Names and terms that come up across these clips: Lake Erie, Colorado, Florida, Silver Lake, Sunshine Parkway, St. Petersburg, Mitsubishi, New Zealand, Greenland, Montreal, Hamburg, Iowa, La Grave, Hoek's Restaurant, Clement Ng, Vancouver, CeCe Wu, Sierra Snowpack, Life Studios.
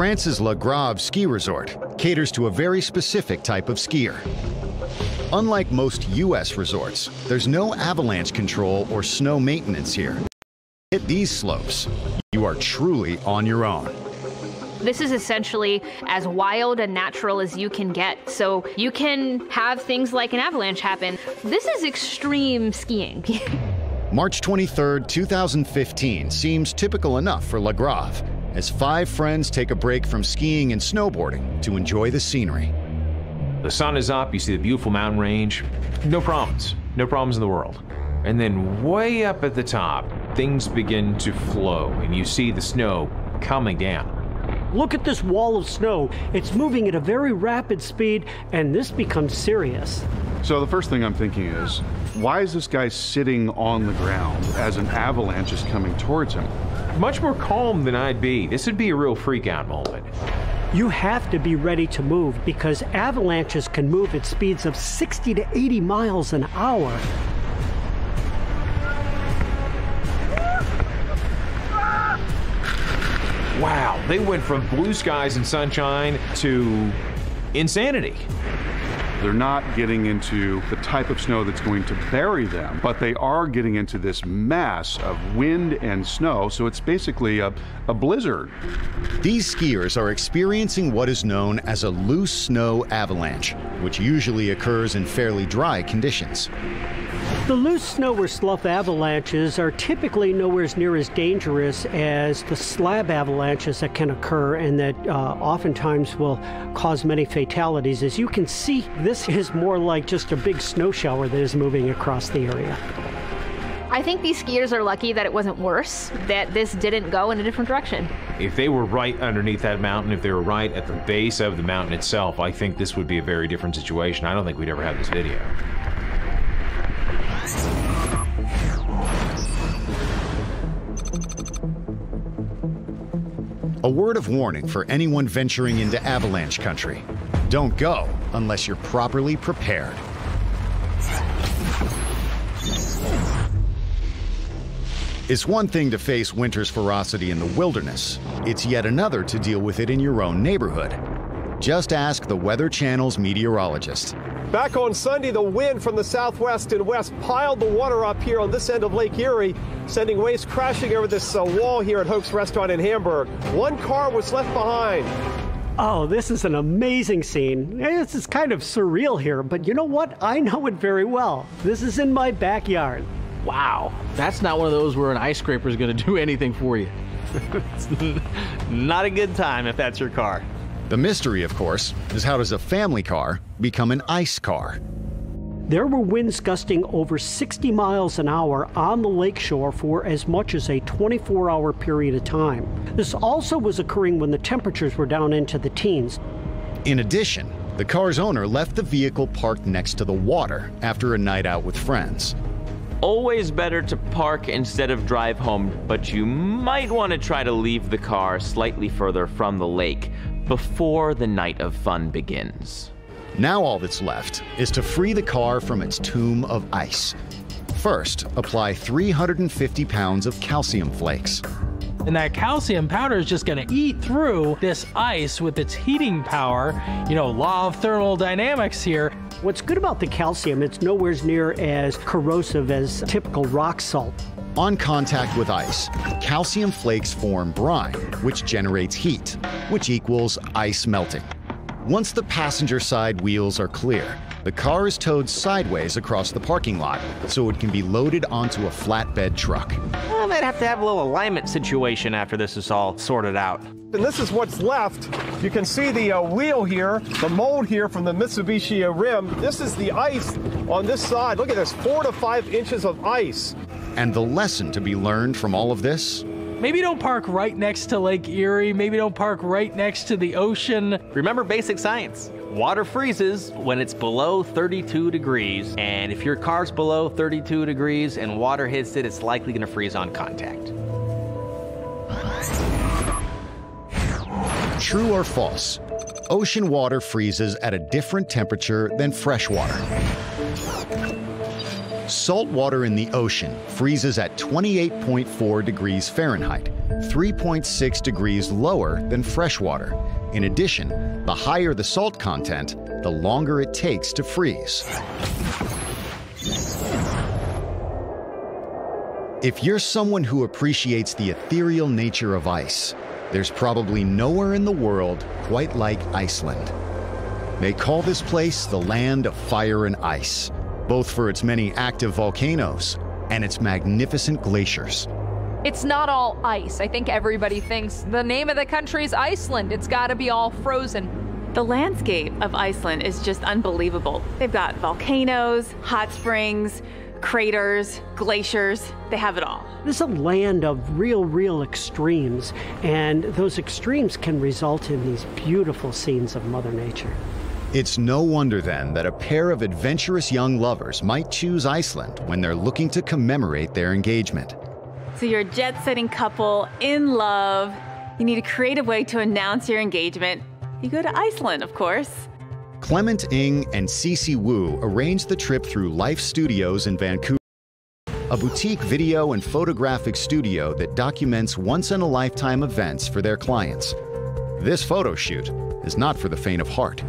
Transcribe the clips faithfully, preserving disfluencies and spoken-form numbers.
France's La Grave ski resort caters to a very specific type of skier. Unlike most U S resorts, there's no avalanche control or snow maintenance here. Hit these slopes, you are truly on your own. This is essentially as wild and natural as you can get. So you can have things like an avalanche happen. This is extreme skiing. March twenty-third, two thousand fifteen seems typical enough for La Grave, as five friends take a break from skiing and snowboarding to enjoy the scenery. The sun is up, you see the beautiful mountain range. No problems, no problems in the world. And then way up at the top, things begin to flow and you see the snow coming down. Look at this wall of snow. It's moving at a very rapid speed, and this becomes serious. So the first thing I'm thinking is, why is this guy sitting on the ground as an avalanche is coming towards him? Much more calm than I'd be. This would be a real freak-out moment. You have to be ready to move because avalanches can move at speeds of sixty to eighty miles an hour. Wow, they went from blue skies and sunshine to insanity. They're not getting into the type of snow that's going to bury them, but they are getting into this mass of wind and snow, so it's basically a, a blizzard. These skiers are experiencing what is known as a loose snow avalanche, which usually occurs in fairly dry conditions. The loose snow or slough avalanches are typically nowhere near as dangerous as the slab avalanches that can occur and that uh, oftentimes will cause many fatalities. As you can see, this is more like just a big snow shower that is moving across the area. I think these skiers are lucky that it wasn't worse, that this didn't go in a different direction. If they were right underneath that mountain, if they were right at the base of the mountain itself, I think this would be a very different situation. I don't think we'd ever have this video. A word of warning for anyone venturing into avalanche country. Don't go unless you're properly prepared. It's one thing to face winter's ferocity in the wilderness. It's yet another to deal with it in your own neighborhood. Just ask the Weather Channel's meteorologist. Back on Sunday, the wind from the southwest and west piled the water up here on this end of Lake Erie, sending waves crashing over this uh, wall here at Hoek's Restaurant in Hamburg. One car was left behind. Oh, this is an amazing scene. This is kind of surreal here, but you know what? I know it very well. This is in my backyard. Wow, that's not one of those where an ice scraper is going to do anything for you. It's not a good time if that's your car. The mystery, of course, is how does a family car become an ice car? There were winds gusting over sixty miles an hour on the lakeshore for as much as a twenty-four hour period of time. This also was occurring when the temperatures were down into the teens. In addition, the car's owner left the vehicle parked next to the water after a night out with friends. Always better to park instead of drive home, but you might want to try to leave the car slightly further from the lake before the night of fun begins. Now all that's left is to free the car from its tomb of ice. First, apply three hundred fifty pounds of calcium flakes. And that calcium powder is just gonna eat through this ice with its heating power, you know, law of thermodynamics here. What's good about the calcium, it's nowhere near as corrosive as typical rock salt. On contact with ice, calcium flakes form brine, which generates heat, which equals ice melting. Once the passenger side wheels are clear, the car is towed sideways across the parking lot so it can be loaded onto a flatbed truck. Well, they'd have to have a little alignment situation after this is all sorted out. And this is what's left. You can see the uh, wheel here, the mold here from the Mitsubishi rim. This is the ice on this side. Look at this, four to five inches of ice. And the lesson to be learned from all of this? Maybe don't park right next to Lake Erie. Maybe don't park right next to the ocean. Remember basic science. Water freezes when it's below thirty-two degrees. And if your car's below thirty-two degrees and water hits it, it's likely gonna freeze on contact. True or false, ocean water freezes at a different temperature than fresh water. Salt water in the ocean freezes at twenty-eight point four degrees Fahrenheit, three point six degrees lower than fresh water. In addition, the higher the salt content, the longer it takes to freeze. If you're someone who appreciates the ethereal nature of ice, there's probably nowhere in the world quite like Iceland. They call this place the land of fire and ice, both for its many active volcanoes and its magnificent glaciers. It's not all ice. I think everybody thinks the name of the country is Iceland. It's got to be all frozen. The landscape of Iceland is just unbelievable. They've got volcanoes, hot springs, craters, glaciers. They have it all. This is a land of real, real extremes, and those extremes can result in these beautiful scenes of Mother Nature. It's no wonder then that a pair of adventurous young lovers might choose Iceland when they're looking to commemorate their engagement. So you're a jet-setting couple in love. You need a creative way to announce your engagement. You go to Iceland, of course. Clement Ng and CeCe Wu arranged the trip through Life Studios in Vancouver, a boutique video and photographic studio that documents once-in-a-lifetime events for their clients. This photo shoot is not for the faint of heart.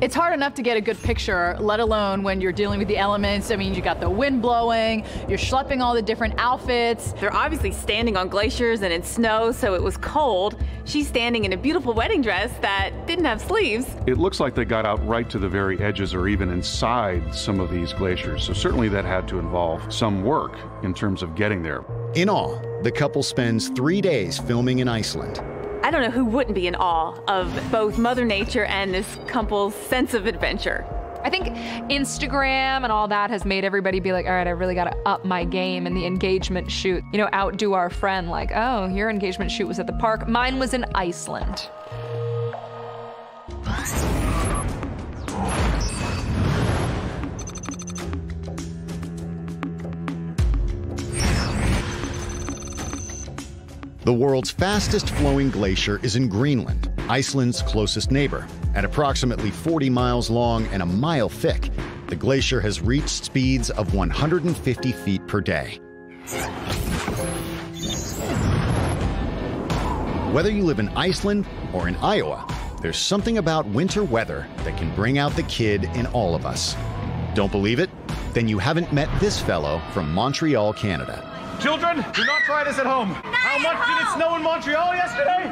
It's hard enough to get a good picture, let alone when you're dealing with the elements. I mean, you got the wind blowing, you're schlepping all the different outfits. They're obviously standing on glaciers and in snow, so it was cold. She's standing in a beautiful wedding dress that didn't have sleeves. It looks like they got out right to the very edges or even inside some of these glaciers, so certainly that had to involve some work in terms of getting there. In all, the couple spends three days filming in Iceland. I don't know who wouldn't be in awe of both Mother Nature and this couple's sense of adventure. I think Instagram and all that has made everybody be like, all right, I really got to up my game in the engagement shoot. You know, outdo our friend, like, oh, your engagement shoot was at the park. Mine was in Iceland. The world's fastest flowing glacier is in Greenland, Iceland's closest neighbor. At approximately forty miles long and a mile thick, the glacier has reached speeds of one hundred fifty feet per day. Whether you live in Iceland or in Iowa, there's something about winter weather that can bring out the kid in all of us. Don't believe it? Then you haven't met this fellow from Montreal, Canada. Children, do not try this at home. Not How much home. did it snow in Montreal yesterday?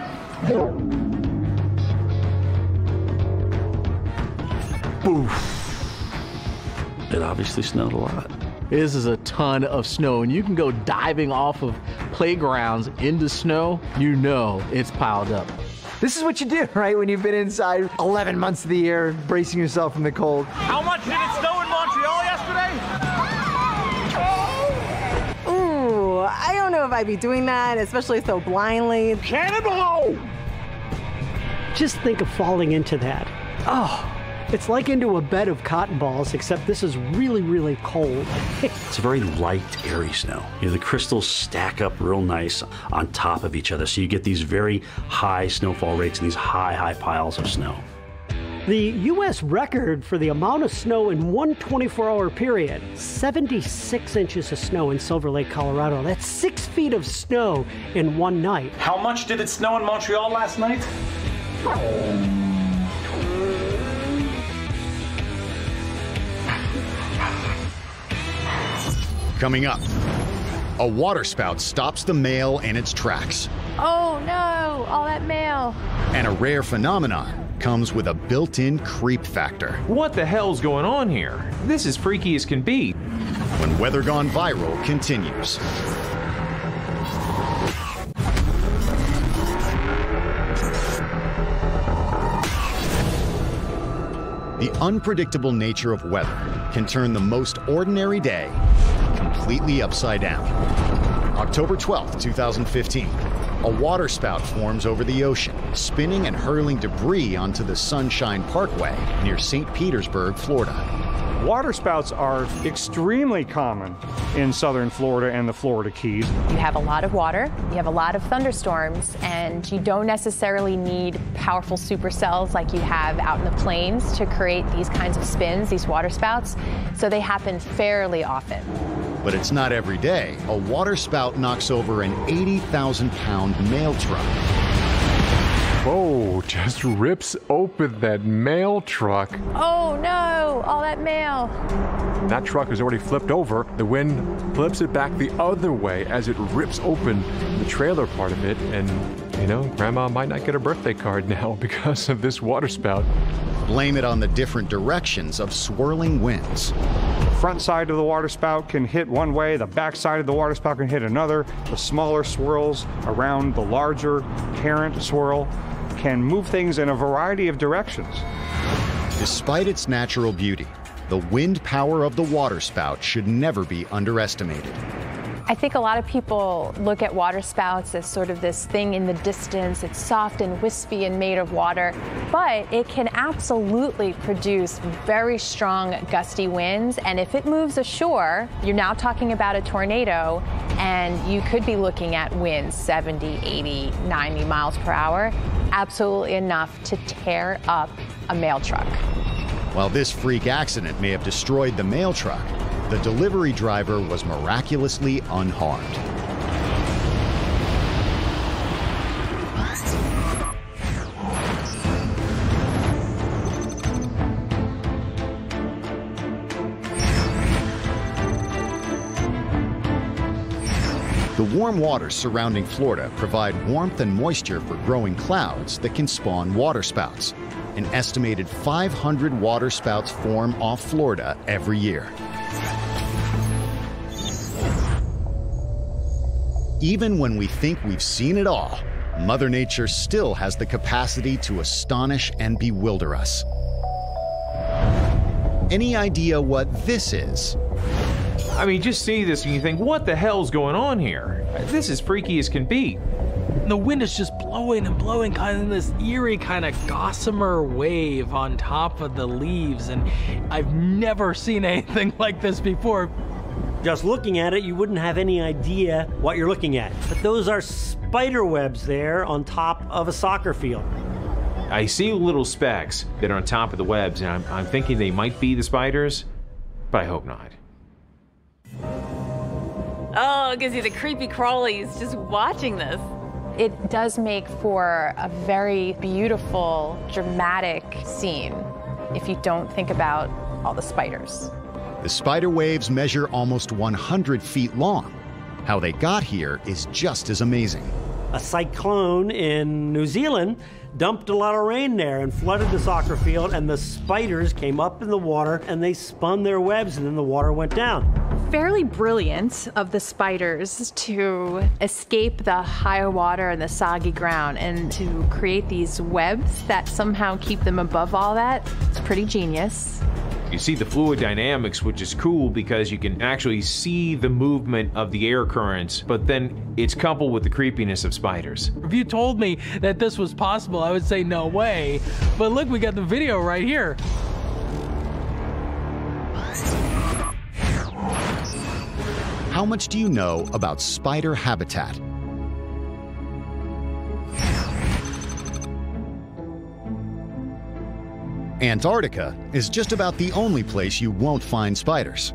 Oof. It obviously snowed a lot. This is a ton of snow, and you can go diving off of playgrounds into snow. You know it's piled up. This is what you do, right, when you've been inside eleven months of the year, bracing yourself from the cold. How much did it snow in Montreal yesterday? I don't know if I'd be doing that, especially so blindly. Cannonball! Just think of falling into that. Oh, it's like into a bed of cotton balls, except this is really, really cold. It's a very light, airy snow. You know, the crystals stack up real nice on top of each other, so you get these very high snowfall rates and these high, high piles of snow. The U S record for the amount of snow in one twenty-four hour period, seventy-six inches of snow in Silver Lake, Colorado. That's six feet of snow in one night. How much did it snow in Montreal last night? Coming up, a waterspout stops the mail in its tracks. Oh no, all that mail. And a rare phenomenon comes with a built-in creep factor. What the hell's going on here? This is freaky as can be. When Weather Gone Viral continues. The unpredictable nature of weather can turn the most ordinary day completely upside down. October twelfth, two thousand fifteen. a waterspout forms over the ocean, spinning and hurling debris onto the Sunshine Parkway near Saint Petersburg, Florida. Waterspouts are extremely common in southern Florida and the Florida Keys. You have a lot of water, you have a lot of thunderstorms, and you don't necessarily need powerful supercells like you have out in the plains to create these kinds of spins, these waterspouts, so they happen fairly often. But it's not every day a waterspout knocks over an eighty thousand pound mail truck. Oh, just rips open that mail truck. Oh no, all that mail. That truck is already flipped over. The wind flips it back the other way as it rips open the trailer part of it. And, you know, Grandma might not get a birthday card now because of this waterspout. Blame it on the different directions of swirling winds. The front side of the waterspout can hit one way, the back side of the waterspout can hit another. The smaller swirls around the larger parent swirl can move things in a variety of directions. Despite its natural beauty, the wind power of the waterspout should never be underestimated. I think a lot of people look at waterspouts as sort of this thing in the distance. It's soft and wispy and made of water, but it can absolutely produce very strong gusty winds. And if it moves ashore, you're now talking about a tornado, and you could be looking at winds seventy, eighty, ninety miles per hour, absolutely enough to tear up a mail truck. While this freak accident may have destroyed the mail truck, the delivery driver was miraculously unharmed. The warm waters surrounding Florida provide warmth and moisture for growing clouds that can spawn waterspouts. An estimated five hundred waterspouts form off Florida every year. Even when we think we've seen it all, Mother Nature still has the capacity to astonish and bewilder us. Any idea what this is? I mean, you just see this and you think, what the hell's going on here? This is freaky as can be. And the wind is just blowing and blowing, kind of in this eerie kind of gossamer wave on top of the leaves, and I've never seen anything like this before. Just looking at it, you wouldn't have any idea what you're looking at. But those are spider webs there on top of a soccer field. I see little specks that are on top of the webs, and I'm, I'm thinking they might be the spiders, but I hope not. Oh, it gives you the creepy crawlies just watching this. It does make for a very beautiful, dramatic scene if you don't think about all the spiders. The spider waves measure almost one hundred feet long. How they got here is just as amazing. A cyclone in New Zealand dumped a lot of rain there and flooded the soccer field, and the spiders came up in the water and they spun their webs, and then the water went down. Fairly brilliant of the spiders to escape the high water and the soggy ground and to create these webs that somehow keep them above all that. It's pretty genius. You see the fluid dynamics, which is cool because you can actually see the movement of the air currents, but then it's coupled with the creepiness of spiders. If you told me that this was possible, I would say no way. But look, we got the video right here. How much do you know about spider habitat? Antarctica is just about the only place you won't find spiders.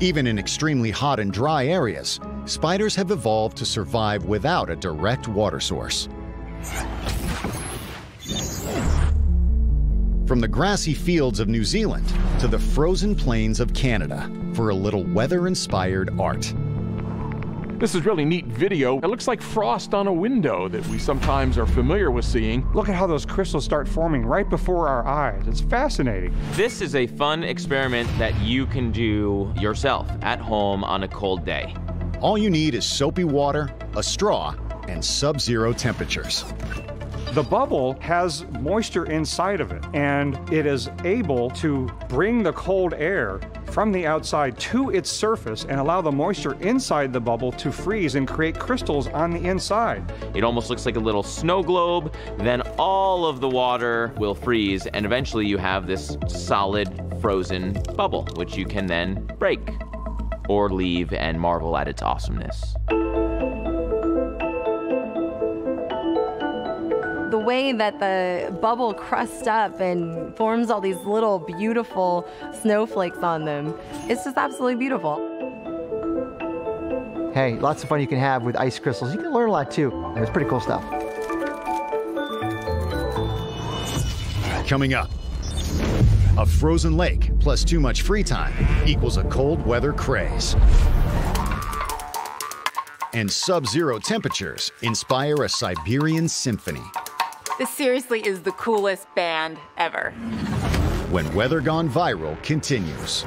Even in extremely hot and dry areas, spiders have evolved to survive without a direct water source. From the grassy fields of New Zealand to the frozen plains of Canada for a little weather-inspired art. This is really neat video. It looks like frost on a window that we sometimes are familiar with seeing. Look at how those crystals start forming right before our eyes. It's fascinating. This is a fun experiment that you can do yourself at home on a cold day. All you need is soapy water, a straw, and sub-zero temperatures. The bubble has moisture inside of it, and it is able to bring the cold air from the outside to its surface and allow the moisture inside the bubble to freeze and create crystals on the inside. It almost looks like a little snow globe. Then all of the water will freeze, and eventually you have this solid frozen bubble, which you can then break or leave and marvel at its awesomeness. The way that the bubble crusts up and forms all these little beautiful snowflakes on them, it's just absolutely beautiful. Hey, lots of fun you can have with ice crystals. You can learn a lot too. It's pretty cool stuff. Coming up, a frozen lake plus too much free time equals a cold weather craze. And sub-zero temperatures inspire a Siberian symphony. This seriously is the coolest band ever. When Weather Gone Viral continues.